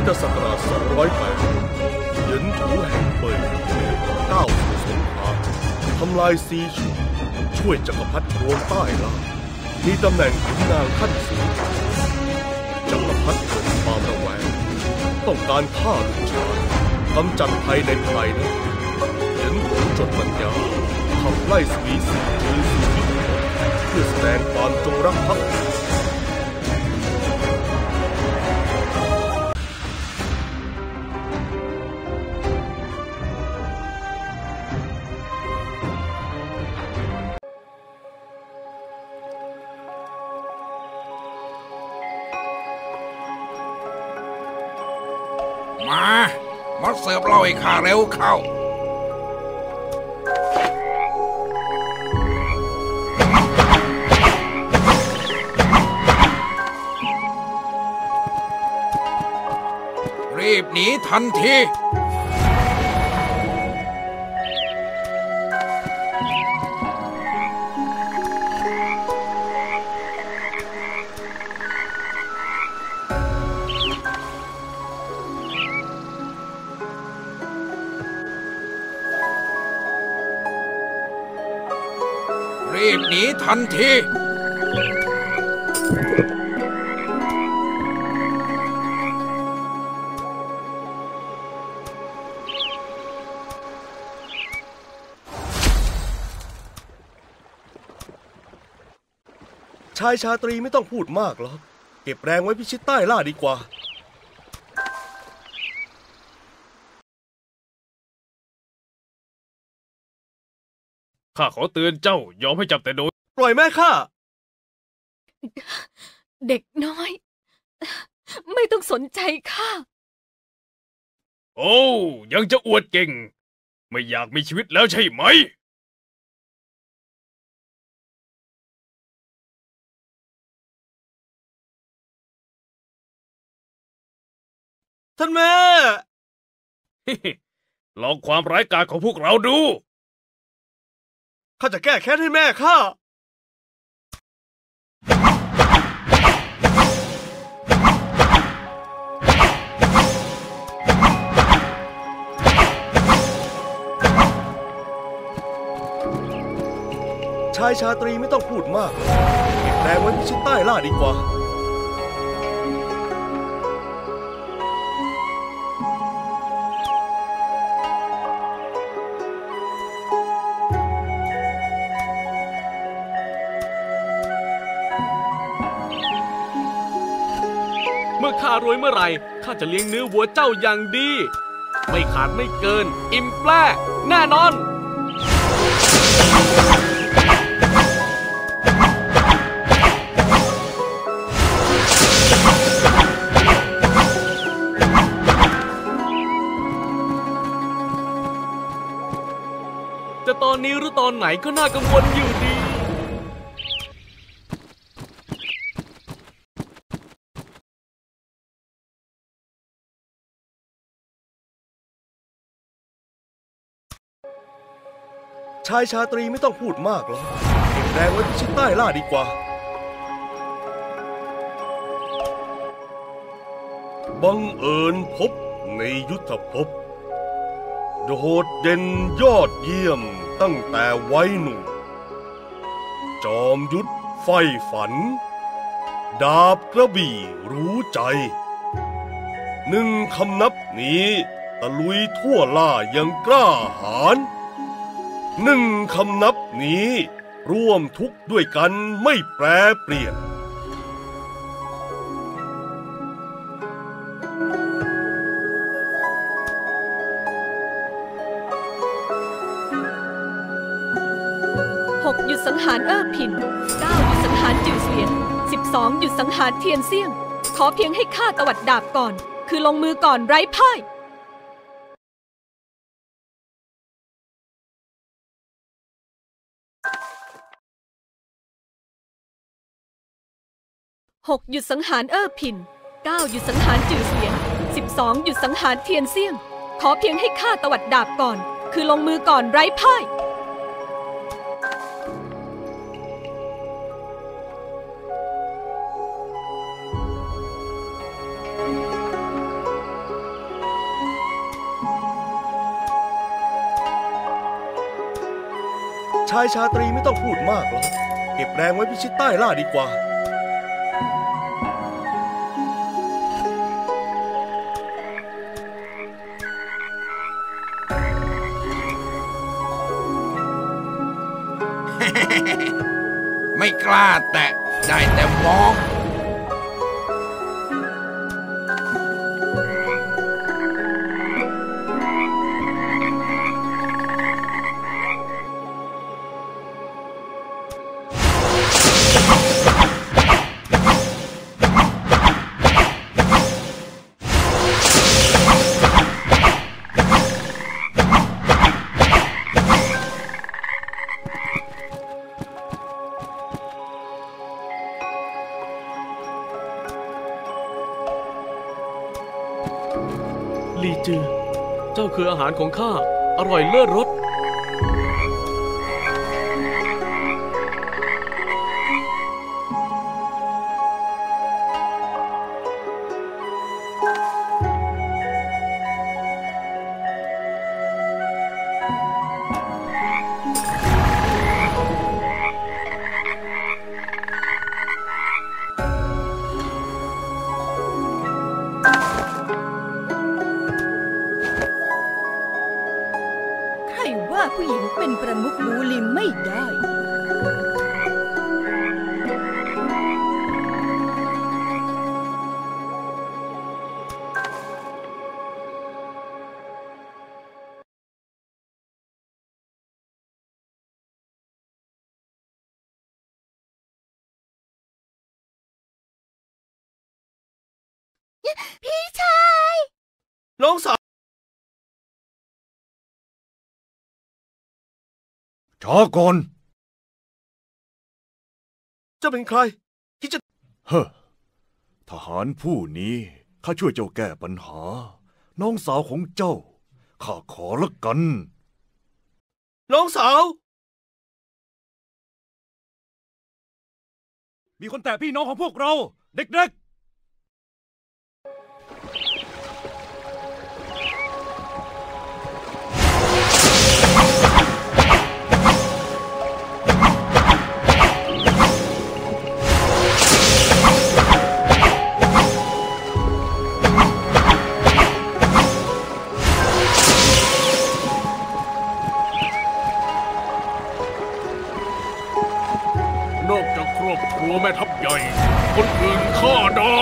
ทธศักราช 208 เหยินถูแห่งเป่ยก้าวสู่สงครามทำลายซีชูช่วยจักรพรรดิกวนใต้ล่ามีตำแหน่งขุนนางขั้นสูงจักรพรรดิเกิดความระแวงต้องการฆ่าลูกชายกำจัดภัยในภายในเหยินถูจดปัญญาขับไล่สวีซีจือซีมิเพื่อแสดงความจงรักภักดีมาเสิร์ฟเราไอ้ข้าเร็วเข้ารีบหนีทันทีรีบหนีทันทีชายชาตรีไม่ต้องพูดมากหรอกเก็บแรงไว้พิชิตใต้ล่าดีกว่าข้าขอเตือนเจ้ายอมให้จับแต่โดยปล่อยแม่ข้าเด็กน้อยไม่ต้องสนใจข้าโอ้ยังจะอวดเก่งไม่อยากมีชีวิตแล้วใช่ไหมท่านแม่ ลองความร้ายกาจของพวกเราดูข้าจะแก้แค้นให้แม่ข้าชายชาตรีไม่ต้องพูดมากเก็บแรงไว้พิชิตใต้ล่าดีกว่าข้ารวยเมื่อไหร่ข้าจะเลี้ยงเนื้อวัวเจ้าอย่างดีไม่ขาดไม่เกินอิ่มแปร่แน่นอนจะตอนนี้หรือตอนไหนก็น่ากังวลอยู่ดีชายชาตรีไม่ต้องพูดมากหรอกเก็บแรงไว้พิชิตใต้ล่าดีกว่าบังเอิญพบในยุทธภพโดดเด่นยอดเยี่ยมตั้งแต่วัยหนุ่มจอมยุทธไฟฝันดาบกระบี่รู้ใจหนึ่งคำนับนี้ตะลุยทั่วล่ายังกล้าหาญหนึ่งคำนับนี้ร่วมทุกข์ด้วยกันไม่แปรเปลี่ยนหกหยุดสังหารเอ้อผินเก้าหยุดสังหารจื่อเสียน12หยุดสังหารเทียนเซี่ยงขอเพียงให้ข้าตวัดดาบก่อนคือลงมือก่อนไร้พ่าย6หยุดสังหารเอ้อผิน9หยุดสังหารจื่อเสียน12หยุดสังหารเทียนเซี่ยงขอเพียงให้ข้าตวัดดาบก่อนคือลงมือก่อนไร้พ่าย ชายชาตรีไม่ต้องพูดมากหรอกเก็บแรงไว้พิชิตใต้ล่าดีกว่าไม่กล้าแตะได้แต่มองลีจือเจ้าคืออาหารของข้าอร่อยเลิศรสผู้หญิงเป็นประมุขมูลิมไม่ได้พี่ชายน้องสาวช้าก่อนเจ้าเป็นใครที่จะเฮ้อทหารผู้นี้ข้าช่วยเจ้าแก้ปัญหาน้องสาวของเจ้าข้าขอละกันน้องสาวมีคนแตะพี่น้องของพวกเราเด็กๆนอกจากครอบครัวแม่ทัพใหญ่คนอื่นฆ่าได้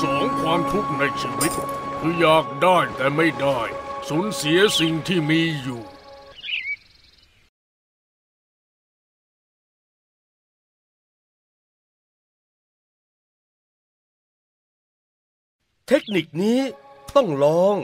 สองความทุกข์ในชีวิตคืออยากได้แต่ไม่ได้สูญเสียสิ่งที่มีอยู่เทคนิคนี้ต้องลอง